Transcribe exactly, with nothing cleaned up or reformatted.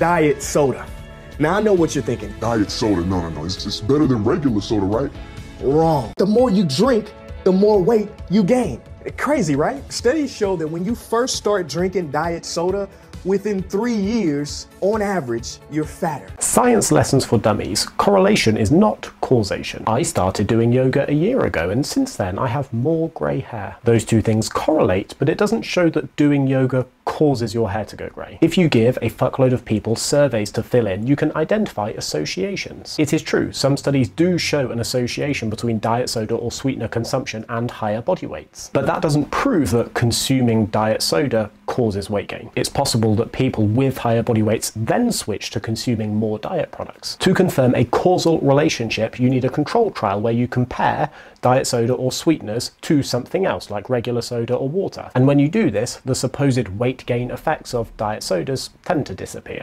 diet soda. Now I know what you're thinking. Diet soda, no, no, no, it's, it's better than regular soda, right? Wrong. The more you drink, the more weight you gain. Crazy, right? Studies show that when you first start drinking diet soda, within three years, on average, you're fatter. Science lessons for dummies. Correlation is not causation. I started doing yoga a year ago, and since then I have more grey hair. Those two things correlate, but it doesn't show that doing yoga causes your hair to go grey. If you give a fuckload of people surveys to fill in, you can identify associations. It is true, some studies do show an association between diet soda or sweetener consumption and higher body weights. But that doesn't prove that consuming diet soda causes weight gain. It's possible that people with higher body weights then switch to consuming more diet products. To confirm a causal relationship, you need a control trial where you compare diet soda or sweeteners to something else, like regular soda or water. And when you do this, the supposed weight gain effects of diet sodas tend to disappear.